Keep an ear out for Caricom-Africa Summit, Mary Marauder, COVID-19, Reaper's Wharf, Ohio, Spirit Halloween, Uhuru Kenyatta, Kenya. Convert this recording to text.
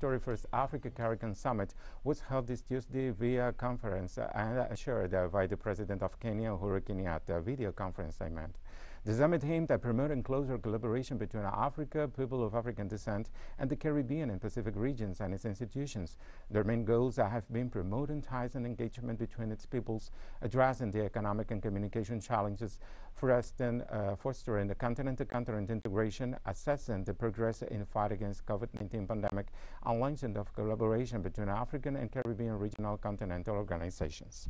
41st Africa CARICOM Summit was held this Tuesday via conference and assured by the President of Kenya, Uhuru Kenyatta, video conference I meant. The summit aimed at promoting closer collaboration between Africa, people of African descent, and the Caribbean and Pacific regions and its institutions. Their main goals have been promoting ties and engagement between its peoples, addressing the economic and communication challenges, fostering the continent-to-continent integration, assessing the progress in fight against COVID-19 pandemic, and launching of collaboration between African and Caribbean regional continental organizations.